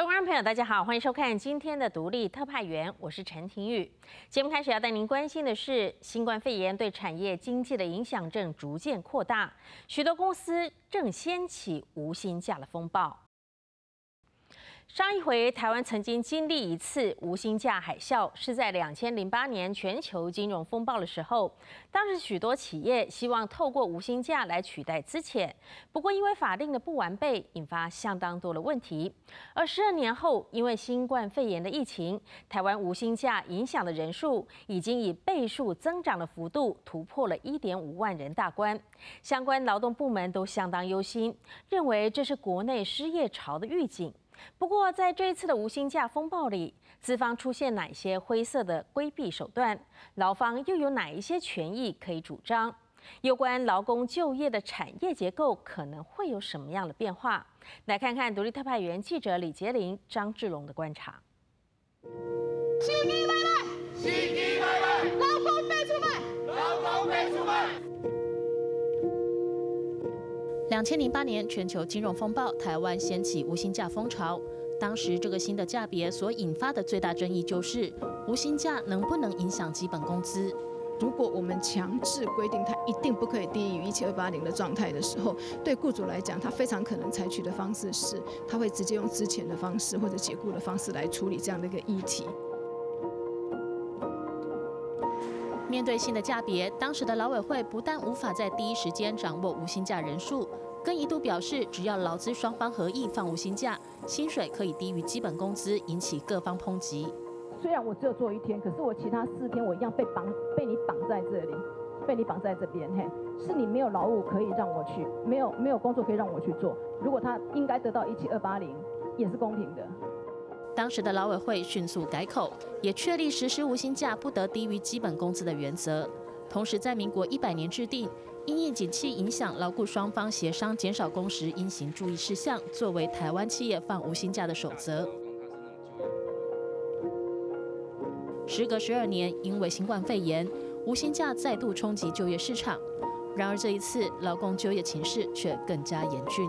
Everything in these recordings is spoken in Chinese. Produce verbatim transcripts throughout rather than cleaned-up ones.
各位观众朋友，大家好，欢迎收看今天的《独立特派员》，我是陈庭宇。节目开始要带您关心的是，新冠肺炎对产业经济的影响正逐渐扩大，许多公司正掀起无薪假的风暴。上一回台湾曾经经历一次无薪假海啸，是在二零零八年全球金融风暴的时候，当时许多企业希望透过无薪假来取代资遣，不过因为法令的不完备，引发相当多的问题。而十二年后，因为新冠肺炎的疫情，台湾无薪假影响的人数已经以倍数增长的幅度突破了 一点五万人大关，相关劳动部门都相当忧心，认为这是国内失业潮的预警。不过，在这一次的无薪假风暴里，资方出现哪些灰色的规避手段？劳方又有哪一些权益可以主张？有关劳工就业的产业结构可能会有什么样的变化？来看看独立特派员记者李杰林、张志龙的观察。司机拜拜，司机拜拜，劳工被出卖，劳工被出卖。 二零零八年全球金融风暴，台湾掀起无薪假风潮。当时这个新的价别所引发的最大争议就是，无薪假能不能影响基本工资？如果我们强制规定它一定不可以低于一千二百八十的状态的时候，对雇主来讲，他非常可能采取的方式是，他会直接用资遣的方式或者解雇的方式来处理这样的一个议题。 面对新的价别，当时的劳委会不但无法在第一时间掌握无薪假人数，更一度表示，只要劳资双方合意放无薪假，薪水可以低于基本工资，引起各方抨击。虽然我只有做一天，可是我其他四天我一样被绑，被你绑在这里，被你绑在这边，嘿，是你没有劳务可以让我去，没有没有工作可以让我去做。如果他应该得到一千二百八十，也是公平的。 当时的劳委会迅速改口，也确立实施无薪假不得低于基本工资的原则。同时，在民国一百年制定《因应景气影响劳雇双方协商减少工时应行注意事项》，作为台湾企业放无薪假的守则。时隔十二年，因为新冠肺炎，无薪假再度冲击就业市场。然而，这一次劳工就业情势却更加严峻。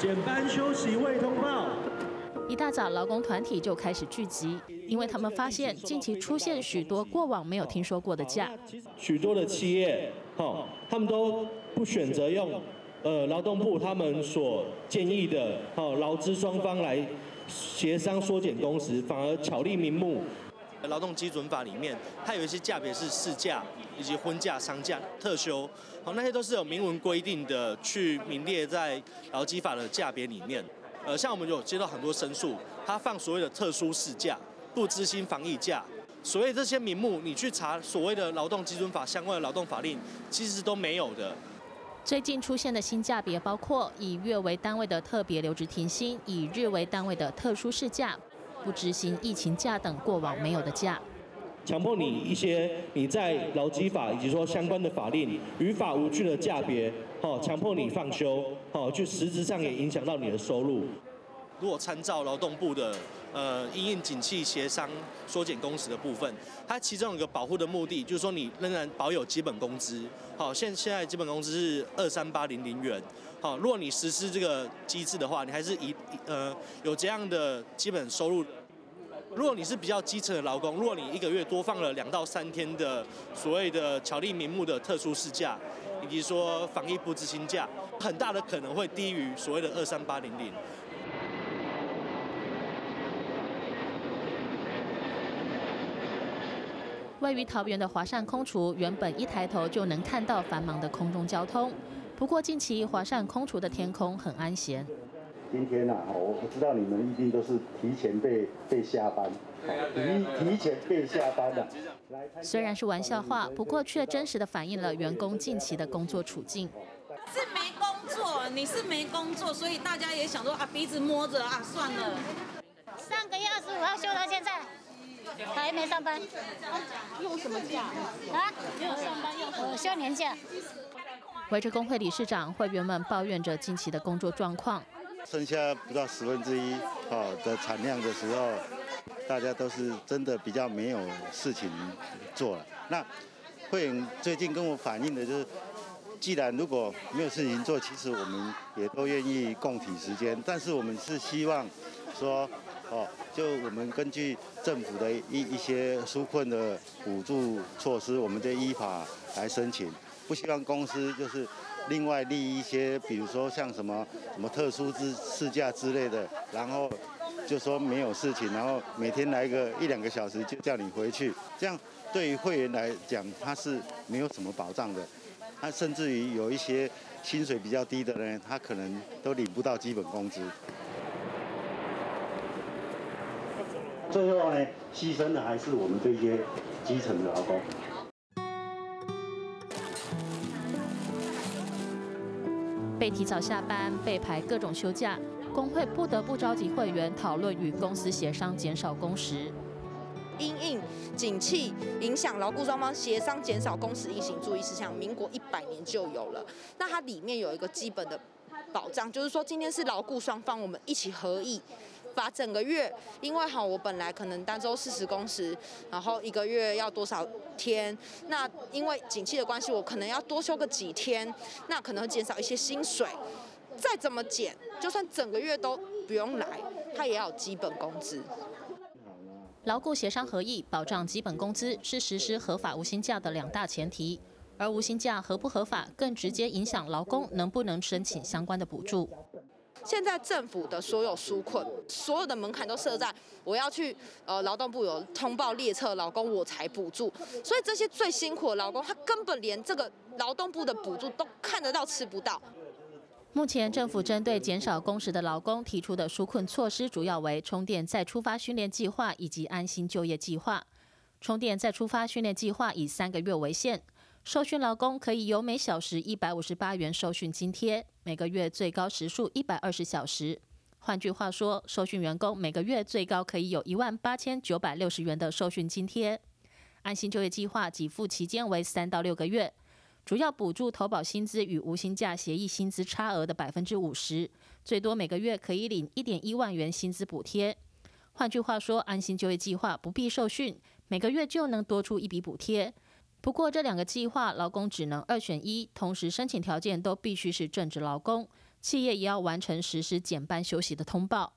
减班休息未通报。一大早，劳工团体就开始聚集，因为他们发现近期出现许多过往没有听说过的假。许多的企业，哈，他们都不选择用呃劳动部他们所建议的，哈，劳资双方来协商缩减工时，反而巧立名目。劳动基准法里面，它有一些假别是事假。 以及婚假、丧假、特休，好，那些都是有明文规定的，去名列在劳基法的假别里面。呃，像我们有接到很多申诉，他放所谓的特殊事假、不知薪防疫假，所谓这些名目，你去查所谓的劳动基准法相关的劳动法令，其实都没有的。最近出现的新假别包括以月为单位的特别留职停薪，以日为单位的特殊事假，不知薪疫情假等过往没有的假。 强迫你一些你在劳基法以及说相关的法令与法无据的价别，哦，强迫你放休，哦，就实质上也影响到你的收入。如果参照劳动部的呃因应景气协商缩减工时的部分，它其中有一个保护的目的，就是说你仍然保有基本工资，好、哦，现现在基本工资是二万三千八百元，好、哦，如果你实施这个机制的话，你还是以呃有这样的基本收入。 如果你是比较基层的劳工，如果你一个月多放了两到三天的所谓的巧立名目的特殊事假，以及说防疫不知薪假，很大的可能会低于所谓的二万三千八百。位于桃园的华山空厨，原本一抬头就能看到繁忙的空中交通，不过近期华山空厨的天空很安闲。 今天啊，我不知道你们一定都是提前被被下班，提提前被下班的。虽然是玩笑话，不过却真实的反映了员工近期的工作处境。是没工作，你是没工作，所以大家也想说啊，鼻子摸着啊，算了。上个月二十五号休到现在，还没上班。用什么假？啊？没有上班用什么？休年假。围着工会理事长，会员们抱怨着近期的工作状况。剩下不到十分之一啊的产量的时候，大家都是真的比较没有事情做了。那会员最近跟我反映的就是，既然如果没有事情做，其实我们也都愿意共体时间，但是我们是希望说，哦，就我们根据政府的一一些纾困的补助措施，我们就依法来申请，不希望公司就是 另外立一些，比如说像什么什么特殊之事假之类的，然后就说没有事情，然后每天来个一两个小时就叫你回去，这样对于会员来讲，他是没有什么保障的。他甚至于有一些薪水比较低的人，他可能都领不到基本工资。最后呢，牺牲的还是我们这些基层的劳工。 被提早下班，被排各种休假，工会不得不召集会员讨论与公司协商减少工时。因应景气影响，劳雇双方协商减少工时应行注意事项，民国一百年就有了。那它里面有一个基本的保障，就是说今天是劳雇双方我们一起合议，把整个月，因为好我本来可能单周四十工时，然后一个月要多少 天，那因为景气的关系，我可能要多休个几天，那可能会减少一些薪水。再怎么减，就算整个月都不用来，他也要有基本工资。劳雇协商合议，保障基本工资是实施合法无薪假的两大前提，而无薪假合不合法，更直接影响劳工能不能申请相关的补助。 现在政府的所有纾困，所有的门槛都设在我要去呃劳动部有通报列册劳工我才补助，所以这些最辛苦的劳工，他根本连这个劳动部的补助都看得到吃不到。目前政府针对减少工时的劳工提出的纾困措施，主要为充电再出发训练计划以及安心就业计划。充电再出发训练计划以三个月为限。 受训劳工可以由每小时一百五十八元受训津贴，每个月最高时数一百二十小时。换句话说，受训员工每个月最高可以有一万八千九百六十元的受训津贴。安心就业计划给付期间为三到六个月，主要补助投保薪资与无薪假协议薪资差额的百分之五十，最多每个月可以领一点一万元薪资补贴。换句话说，安心就业计划不必受训，每个月就能多出一笔补贴。 不过，这两个计划劳工只能二选一，同时申请条件都必须是正职劳工，企业也要完成实施减班休息的通报。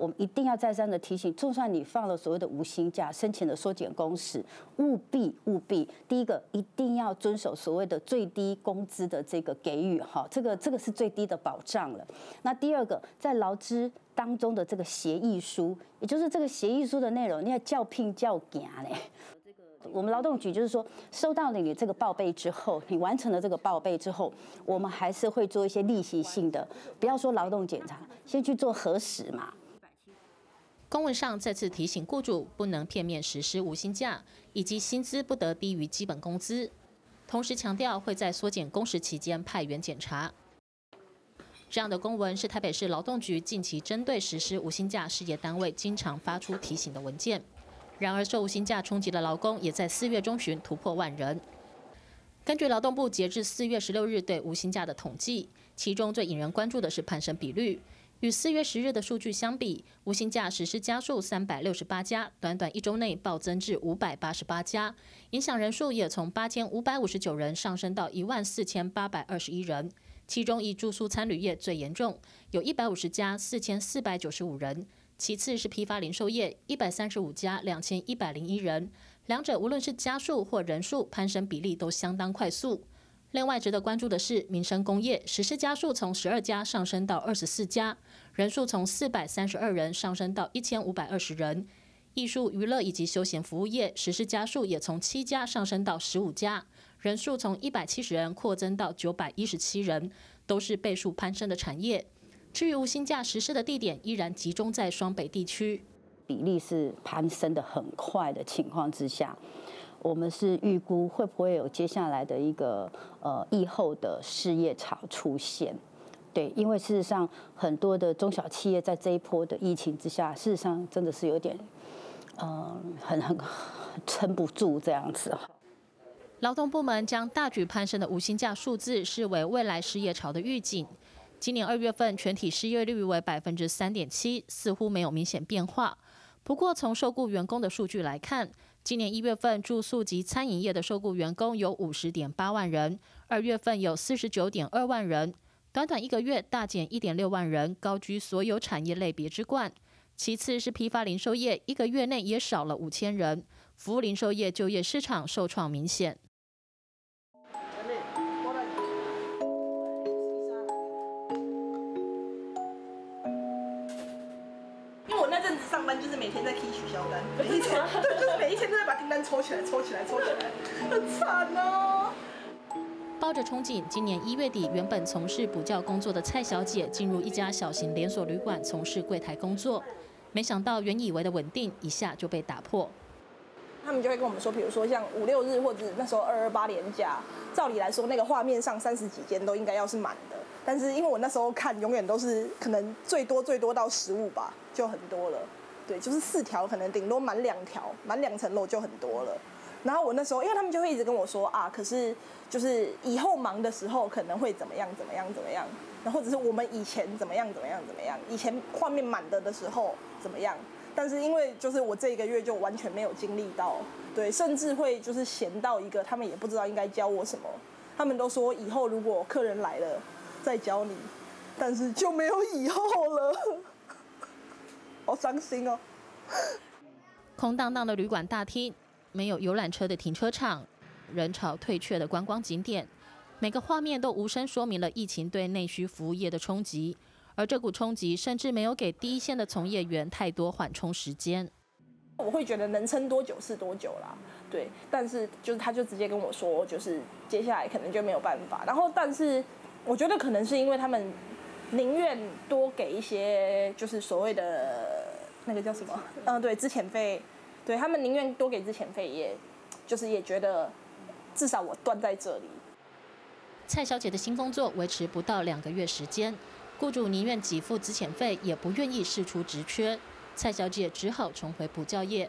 我们一定要再三的提醒，就算你放了所谓的无薪假，申请了缩减工时，务必务必，第一个一定要遵守所谓的最低工资的这个给予，哈，这个这个是最低的保障了。那第二个，在劳资 当中的这个协议书，也就是这个协议书的内容，你要叫聘叫假嘞。我们劳动局就是说，收到了你这个报备之后，你完成了这个报备之后，我们还是会做一些例行性的，不要说劳动检查，先去做核实嘛。公文上再次提醒雇主，不能片面实施无薪假，以及薪资不得低于基本工资。同时强调会在缩减工时期间派员检查。 这样的公文是台北市劳动局近期针对实施无薪假事业单位经常发出提醒的文件。然而，受无薪假冲击的劳工也在四月中旬突破万人。根据劳动部截至四月十六日对无薪假的统计，其中最引人关注的是攀升比率。与四月十日的数据相比，无薪假实施家数三百六十八家，短短一周内暴增至五百八十八家，影响人数也从八千五百五十九人上升到一万四千八百二十一人。 其中以住宿餐旅业最严重，有一百五十家四千四百九十五人；其次是批发零售业一百三十五家两千一百零一人。两者无论是家数或人数攀升比例都相当快速。另外值得关注的是，民生工业实施家数从十二家上升到二十四家，人数从四百三十二人上升到一千五百二十人；艺术娱乐以及休闲服务业实施家数也从七家上升到十五家。 人数从一百七十人扩增到九百一十七人，都是倍数攀升的产业。至于无薪假实施的地点，依然集中在双北地区，比例是攀升的很快的情况之下，我们是预估会不会有接下来的一个呃疫后的失业潮出现？对，因为事实上很多的中小企业在这一波的疫情之下，事实上真的是有点呃很很撑不住这样子。 劳动部门将大举攀升的无薪假数字视为未来失业潮的预警，今年二月份全体失业率为 百分之三点七， 似乎没有明显变化。不过，从受雇员工的数据来看，今年一月份住宿及餐饮业的受雇员工有 五十点八万人，二月份有 四十九点二万人，短短一个月大减 一点六万人，高居所有产业类别之冠。 其次是批发零售业，一个月内也少了 五千 人，服务零售业就业市场受创明显。因为我那阵子上班就是每天在 K 取消单，每一天对，就是每一天都在把订单抽起来、抽起来、抽起来，很惨哦。抱着憧憬，今年一月底，原本从事补教工作的蔡小姐进入一家小型连锁旅馆从事柜台工作。 没想到原以为的稳定一下就被打破，他们就会跟我们说，比如说像五六日或者那时候二二八连假，照理来说那个画面上三十几间都应该要是满的，但是因为我那时候看永远都是可能最多最多到十五吧，就很多了，对，就是四条可能顶多满两条，满两层楼就很多了。然后我那时候因为他们就会一直跟我说啊，可是就是以后忙的时候可能会怎么样怎么样怎么样。 然后只是我们以前怎么样怎么样怎么样，以前画面满的的时候怎么样，但是因为就是我这一个月就完全没有经历到，对，甚至会就是闲到一个他们也不知道应该教我什么，他们都说以后如果客人来了再教你，但是就没有以后了，好伤心哦。空荡荡的旅馆大厅，没有游览车的停车场，人潮退却的观光景点。 每个画面都无声说明了疫情对内需服务业的冲击，而这股冲击甚至没有给第一线的从业员太多缓冲时间。我会觉得能撑多久是多久啦，对。但是就是他就直接跟我说，就是接下来可能就没有办法。然后，但是我觉得可能是因为他们宁愿多给一些，就是所谓的那个叫什么？嗯，对，资遣费。对他们宁愿多给资遣费，也就是也觉得至少我断在这里。 蔡小姐的新工作维持不到两个月时间，雇主宁愿给付资遣费，也不愿意释出职缺。蔡小姐只好重回补教业。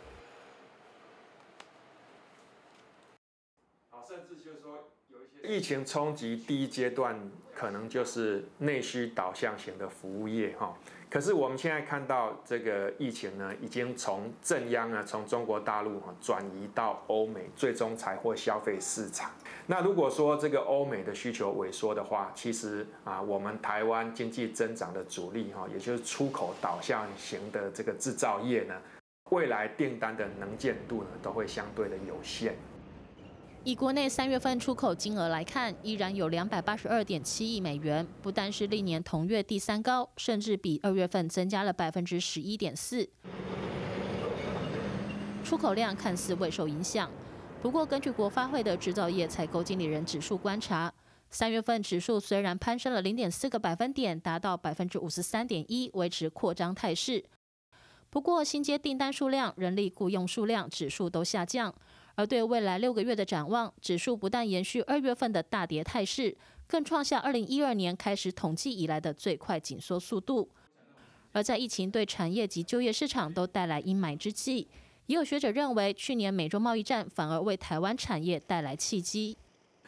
疫情冲击第一阶段可能就是内需导向型的服务业哈，可是我们现在看到这个疫情呢，已经从正央呢从中国大陆转移到欧美，最终才会消费市场。那如果说这个欧美的需求萎缩的话，其实啊，我们台湾经济增长的主力哈，也就是出口导向型的这个制造业呢，未来订单的能见度呢，都会相对的有限。 以国内三月份出口金额来看，依然有 两百八十二点七亿美元，不但是历年同月第三高，甚至比二月份增加了 百分之十一点四。出口量看似未受影响，不过根据国发会的制造业采购经理人指数观察，三月份指数虽然攀升了 零点四 个百分点，达到 百分之五十三点一， 维持扩张态势。不过新接订单数量、人力雇用数量指数都下降。 而对未来六个月的展望，指数不但延续二月份的大跌态势，更创下二零一二年开始统计以来的最快紧缩速度。而在疫情对产业及就业市场都带来阴霾之际，也有学者认为，去年美洲贸易战反而为台湾产业带来契机。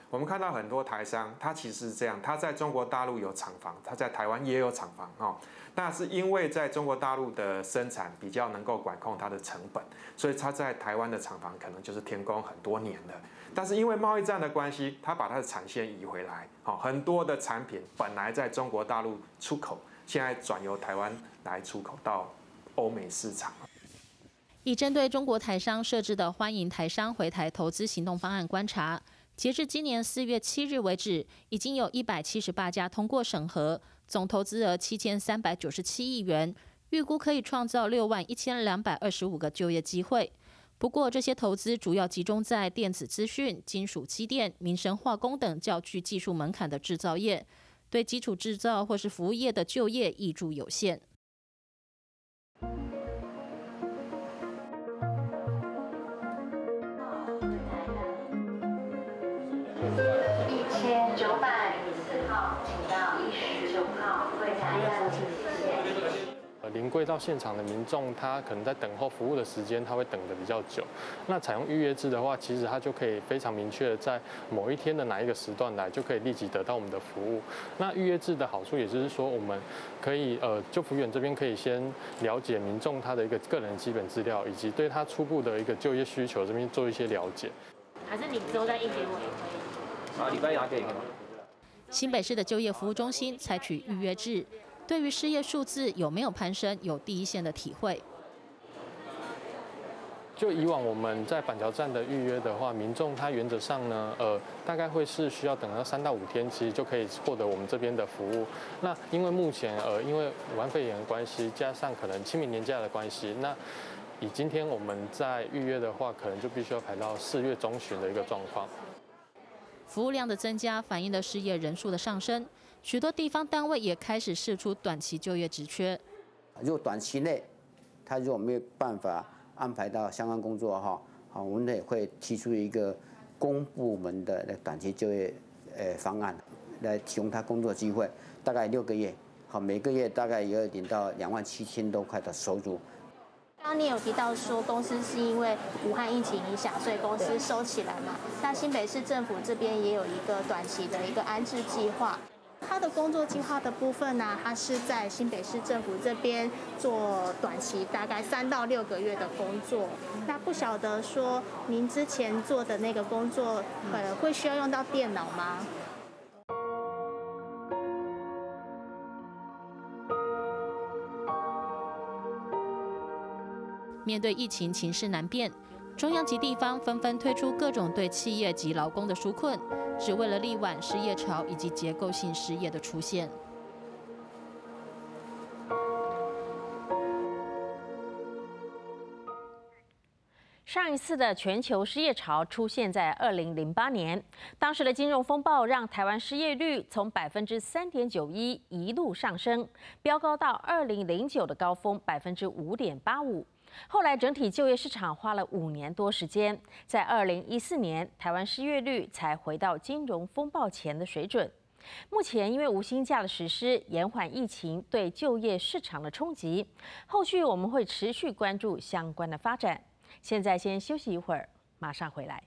我们看到很多台商，他其实是这样，他在中国大陆有厂房，他在台湾也有厂房哈。 那是因为在中国大陆的生产比较能够管控它的成本，所以它在台湾的厂房可能就是停工很多年了。但是因为贸易战的关系，它把它的产线移回来，好，很多的产品本来在中国大陆出口，现在转由台湾来出口到欧美市场。以针对中国台商设置的欢迎台商回台投资行动方案观察，截至今年四月七日为止，已经有一百七十八家通过审核。 总投资额七千三百九十七亿元，预估可以创造六万一千两百二十五个就业机会。不过，这些投资主要集中在电子资讯、金属机电、民生化工等较具技术门槛的制造业，对基础制造或是服务业的就业益处有限。一千九百零四号，请到一十九。 零临柜到现场的民众，他可能在等候服务的时间，他会等的比较久。那采用预约制的话，其实他就可以非常明确的在某一天的哪一个时段来，就可以立即得到我们的服务。那预约制的好处，也就是说我们可以呃，就服务员这边可以先了解民众他的一个个人基本资料，以及对他初步的一个就业需求这边做一些了解。还是你之后再印给我也可以。啊，礼拜一拿给你看。新北市的就业服务中心采取预约制。 对于失业数字有没有攀升，有第一线的体会。就以往我们在板桥站的预约的话，民众他原则上呢，呃，大概会是需要等到三到五天，其实就可以获得我们这边的服务。那因为目前呃，因为武汉肺炎的关系，加上可能清明年假的关系，那。 以今天我们在预约的话，可能就必须要排到四月中旬的一个状况。服务量的增加反映了失业人数的上升，许多地方单位也开始释出短期就业职缺。如果短期内他如果没有办法安排到相关工作哈，啊，我们也会提出一个公部门的短期就业呃方案，来提供他工作机会，大概六个月，好，每个月大概也有领到两万七千多块的收入。 刚刚你有提到说公司是因为武汉疫情影响，所以公司收起来嘛。那新北市政府这边也有一个短期的一个安置计划，它的工作计划的部分呢、啊，它是在新北市政府这边做短期大概三到六个月的工作。那不晓得说您之前做的那个工作，呃，会需要用到电脑吗？ 面对疫情，情势难辨，中央及地方纷纷推出各种对企业及劳工的纾困，只为了力挽失业潮以及结构性失业的出现。上一次的全球失业潮出现在二零零八年，当时的金融风暴让台湾失业率从 百分之三点九一 一路上升，飙高到二零零九的高峰 百分之五点八五。 后来，整体就业市场花了五年多时间，在二零一四年，台湾失业率才回到金融风暴前的水准。目前，因为无薪假的实施，延缓疫情对就业市场的冲击。后续我们会持续关注相关的发展。现在先休息一会儿，马上回来。